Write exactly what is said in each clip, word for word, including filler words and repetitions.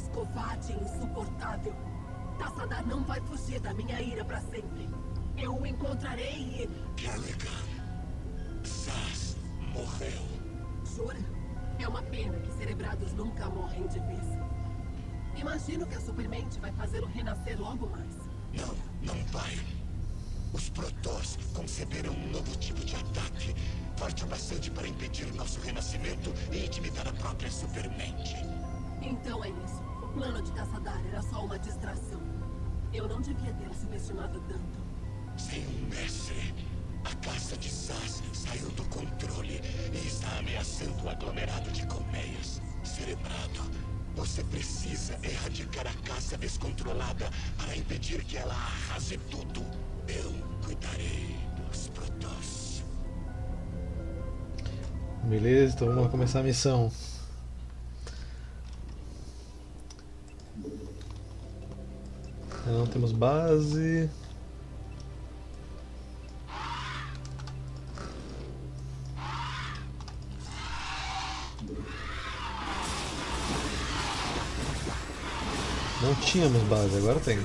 voz covarde e insuportável. Tassadar não vai fugir da minha ira para sempre. Eu o encontrarei e... Kerrigan, Saz morreu. Jura? É uma pena que Cerebrados nunca morrem de vez. Imagino que a Supermente vai fazê-lo renascer logo mais. Não, não vai. Os Protoss conceberam um novo tipo de ataque, forte o bastante para impedir o nosso renascimento e intimidar a própria Supermente. Então é isso. O plano de Caçadar era só uma distração. Eu não devia ter subestimado tanto. Sem um mestre, a caça de Saz saiu do controle e está ameaçando um aglomerado de colmeias. Cerebrado, você precisa erradicar a caça descontrolada para impedir que ela arrase tudo. Eu cuidarei dos Protoss. Beleza, então vamos começar a missão. Não temos base. Não tínhamos base, agora tem.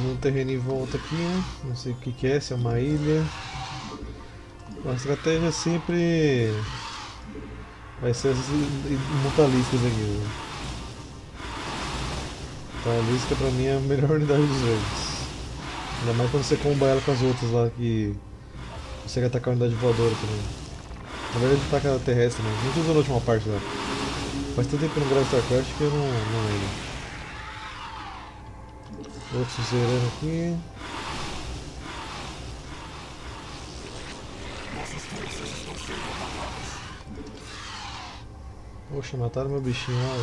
Um terreno em volta aqui, não sei o que, que é, se é uma ilha. A estratégia sempre vai ser essas mortaliscas aqui. Mortalisca pra mim é a melhor unidade dos jogos. Ainda mais quando você comba ela com as outras lá que consegue atacar a unidade voadora também. Na verdade ataca a terrestre, né? Não usou na última parte lá. Faz tanto tempo que eu não gravo Starcraft que eu não, não lembro. Outro zerando aqui. Poxa, mataram meu bichinho lá,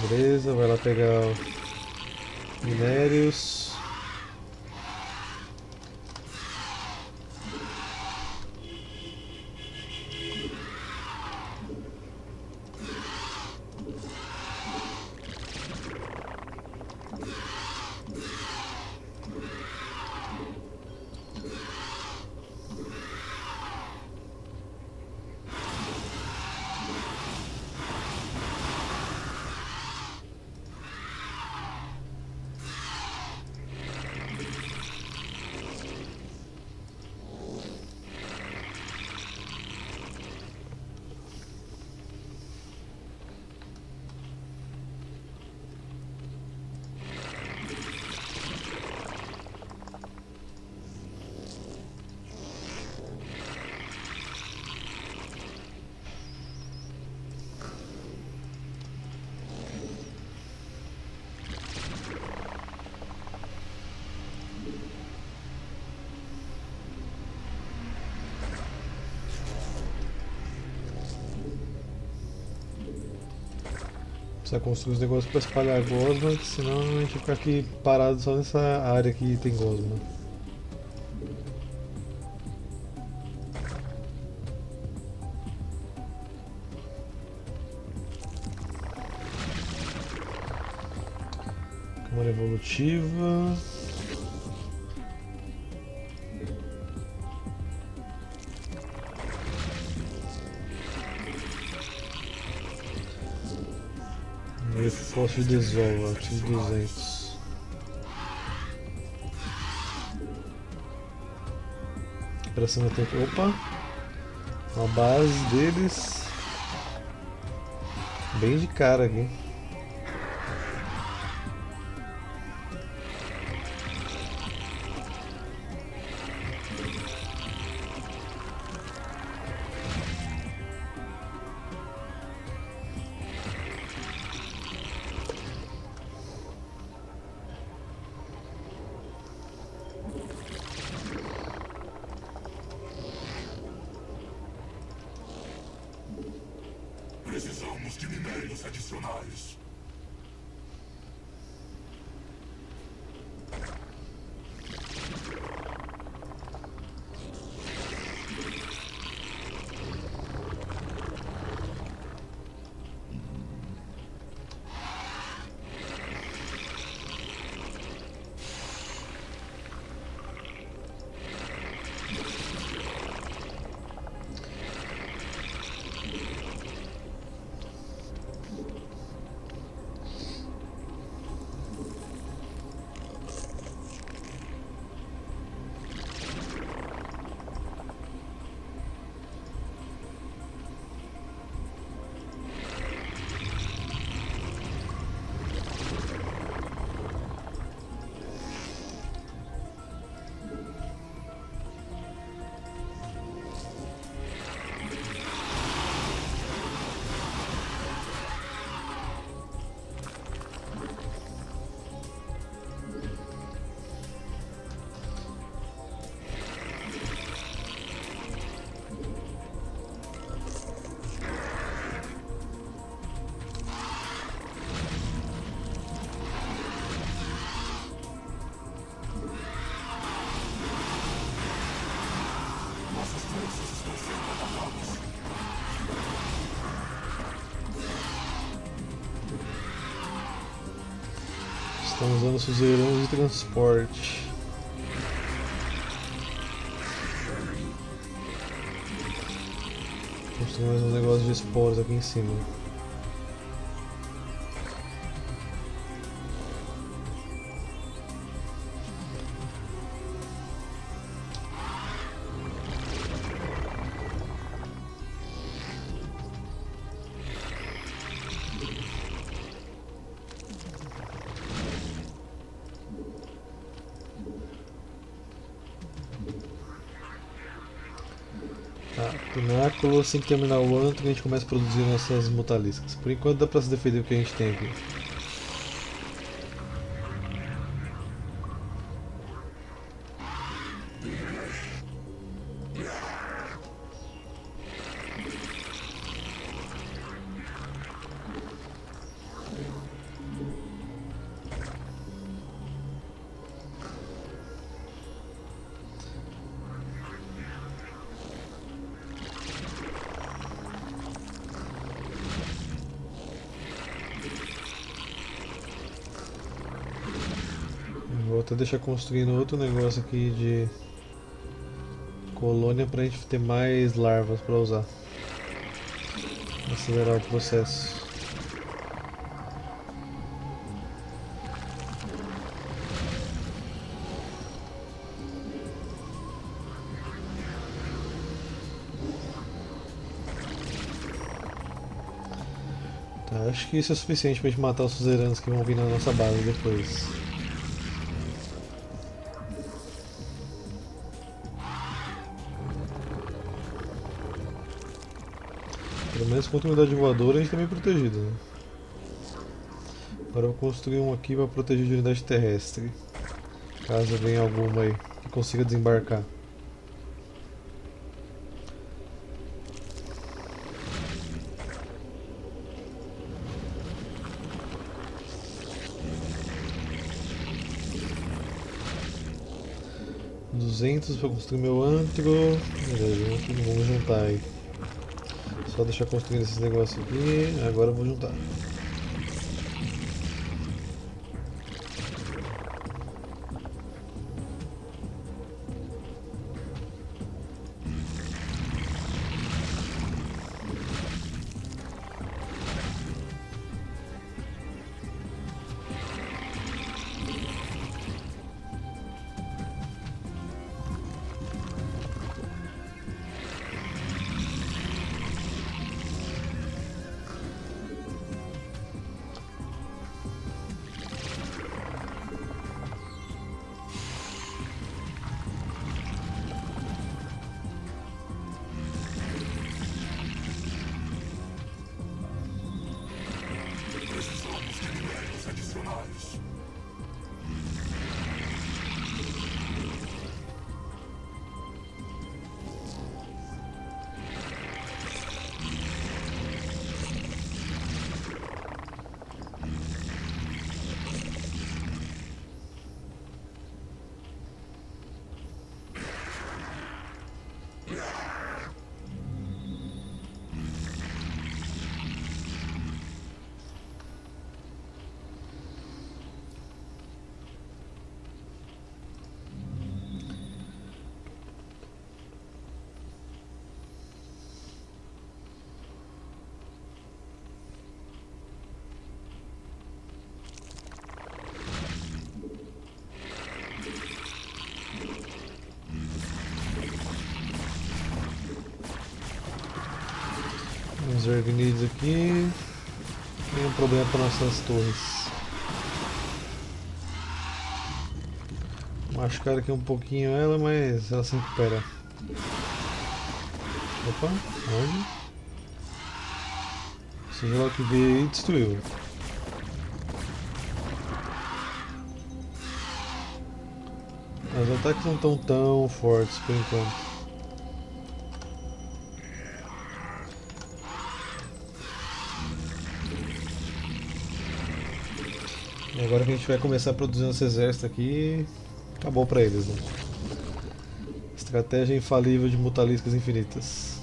velho. Beleza, vai lá pegar minérios. Precisa construir os negócios para espalhar gosma, senão a gente fica aqui parado só nessa área que tem gosma. Câmara evolutiva. Força de desvio, eu preciso de duzentos. Pra cima tem que... Opa! Uma base deles. Bem de cara aqui. Precisamos de minérios adicionais. Estão usando fuzeirões de transporte. Construir mais um negócio de esporos aqui em cima. Assim que terminar o antro, a gente começa a produzir nossas mutaliscas. Por enquanto dá pra se defender o que a gente tem aqui. Deixar construindo outro negócio aqui de colônia pra gente ter mais larvas pra usar. Acelerar o processo. Tá, acho que isso é suficiente pra gente matar os suzeranos que vão vir na nossa base depois. Mas contra a unidade voadora a gente também é protegido, né? Agora eu vou construir um aqui para proteger de unidade terrestre, caso venha alguma aí que consiga desembarcar. duzentos para construir meu antro. Vamos juntar aí. Só deixar construindo esses negócios aqui, agora eu vou juntar. Temos Vergnids aqui. Nenhum problema para nossas torres. Machucar aqui um pouquinho ela, mas ela se recupera. Opa, olha. Seja lá o que veio e destruiu. Os ataques não estão tão fortes por enquanto. E agora que a gente vai começar a produzir nosso exército aqui, acabou pra eles, né? Estratégia infalível de mutaliscas infinitas.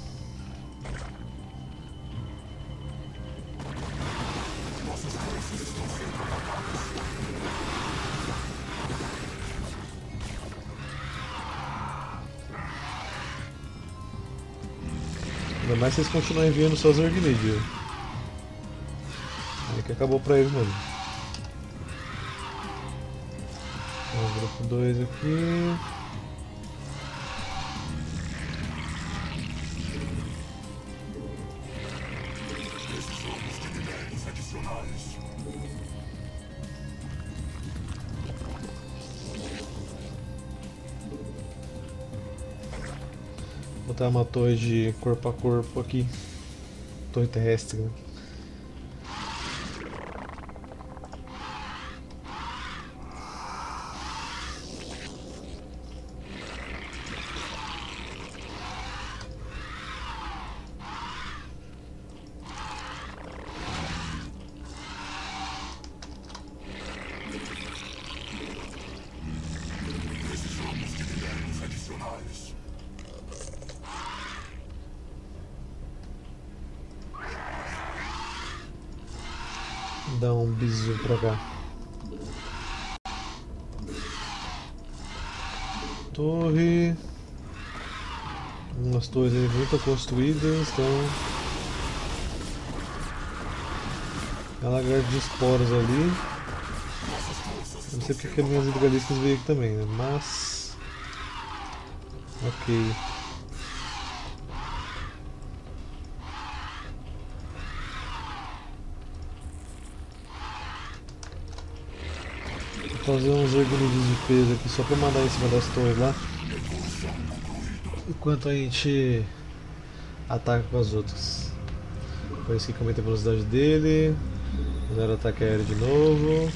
Ainda mais se eles continuarem enviando só os Zergnidio. Aí que acabou pra eles mesmo. Então, grupo dois aqui. Botar uma torre de corpo a corpo aqui. Torre terrestre, né? Dá um bisu pra cá. Torre. Umas torres aí muito construídas, então. É lagar de esporos ali. Não sei porque as minhas hidrogaliscas veio aqui também, né? Mas. Ok. Fazer uns orgulhos de peso aqui só para mandar em cima das torres lá, enquanto a gente ataca com as outras. Por isso que aumenta a velocidade dele. Melhor ataque aéreo de novo.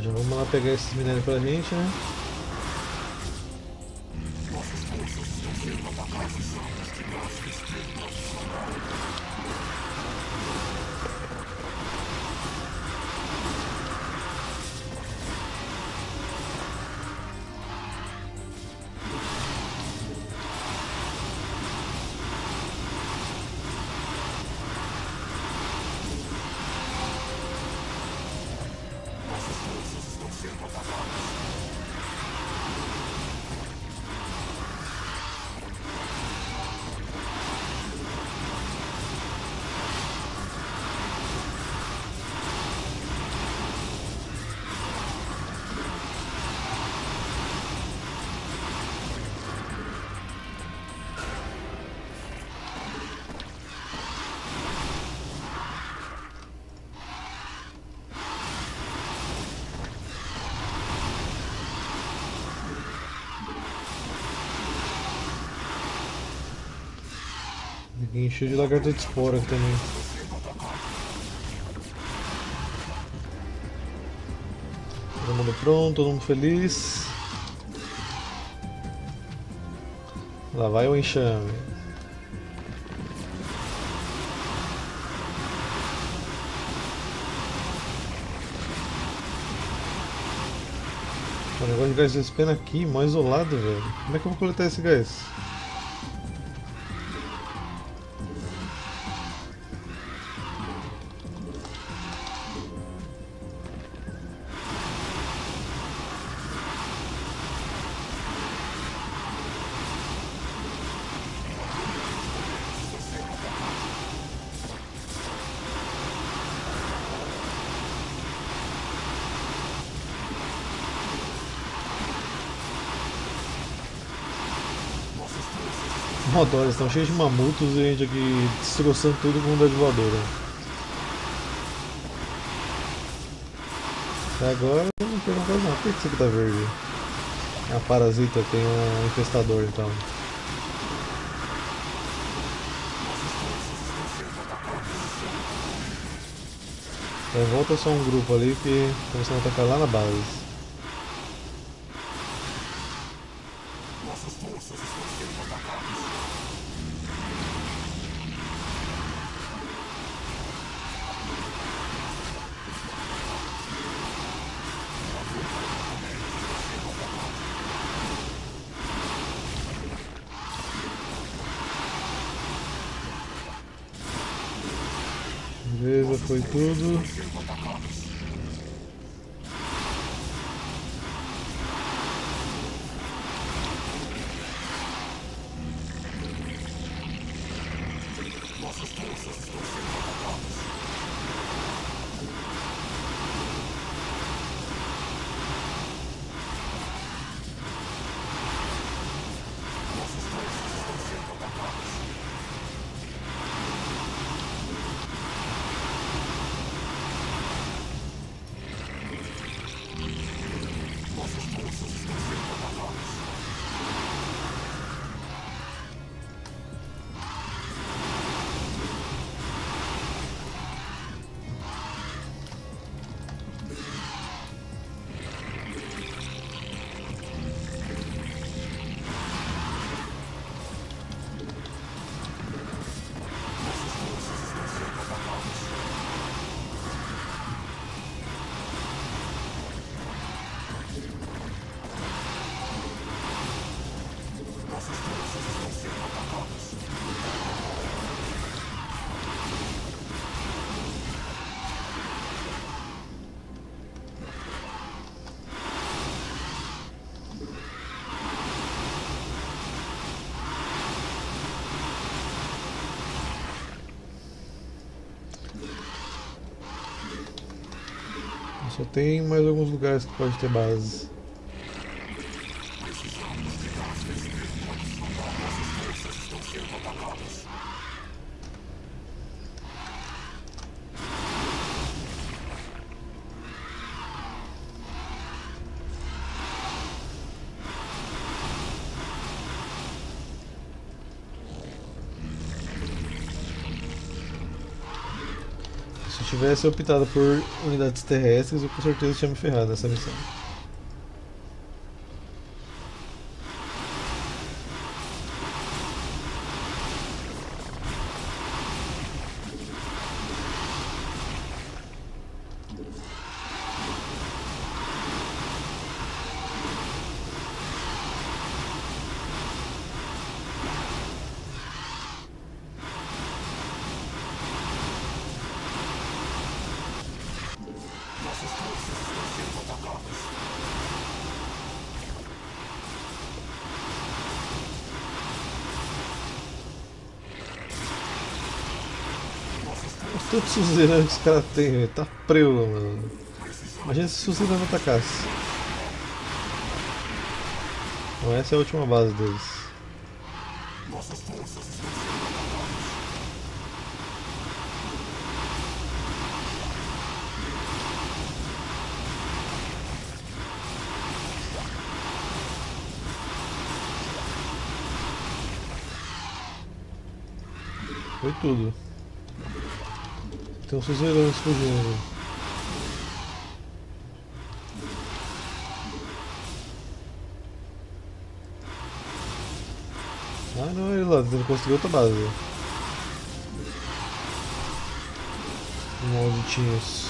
Já vamos lá pegar esses minérios pra gente, né? Encheu de lagarta de espora também. Todo mundo pronto, todo mundo feliz. Lá vai o enxame. O negócio de gás de pena aqui, mó isolado, velho. Como é que eu vou coletar esse gás? Eles estão cheios de mamutos e a gente aqui destroçando tudo com uma voadora. Até agora eu não pegou mais nada. Por que isso aqui tá verde? É um parasita, tem um infestador então. Então volta só um grupo ali que começam a atacar lá na base. Beleza, foi tudo. Só tem mais alguns lugares que pode ter base. Se tivesse optado por unidades terrestres, eu com certeza tinha me ferrado nessa missão. Todos os suzeranos que os caras têm, velho, tá preula, mano. Imagina se os suzeranos atacassem. Então essa é a última base deles. Foi tudo. Tem um suzerano fugindo. Ah não, ele lá, ele conseguiu outra base. Malditinhos.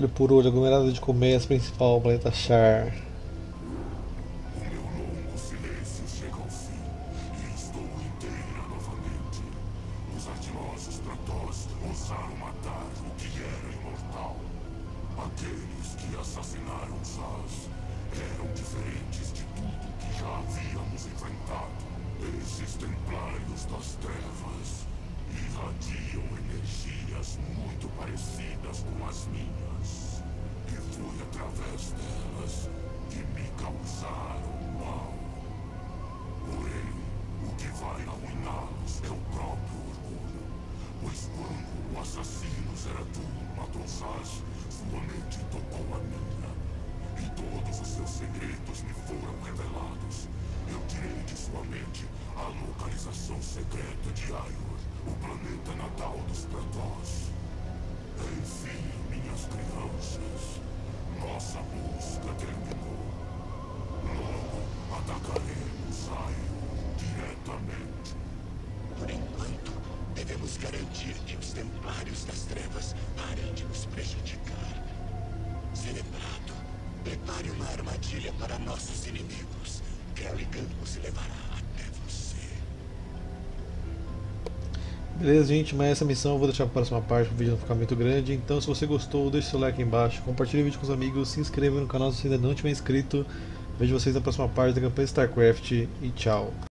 Olho por olho, aglomerado de comércio principal, planeta Char. Meu longo silêncio chega ao fim e estou inteira novamente. Os ardilosos Protoss ousaram matar o que era imortal. Aqueles que assassinaram Saz eram diferentes de tudo que já havíamos enfrentado. Esses templários das trevas irradiam energias muito parecidas com as minhas. E foi através delas que me causaram mal. Porém, o que vai arruiná-los é o próprio orgulho. Pois quando o assassino Cerebrados matou Saz, sua mente tocou a minha. E todos os seus segredos me foram revelados. Eu tirei de sua mente a localização secreta de Eiror, o planeta natal dos Protoss. Enfim, minhas crianças, nossa busca terminou. Logo atacaremos Eiror diretamente. Por enquanto, devemos garantir que os Templários das Trevas parem de nos prejudicar. Cerebrado, prepare uma armadilha para nossos inimigos. Kerrigan nos levará até você. Beleza, gente, mas essa missão eu vou deixar para a próxima parte, para o vídeo não ficar muito grande. Então, se você gostou, deixe seu like aí embaixo, compartilhe o vídeo com os amigos, se inscreva no canal se ainda não tiver inscrito. Vejo vocês na próxima parte da campanha StarCraft e tchau.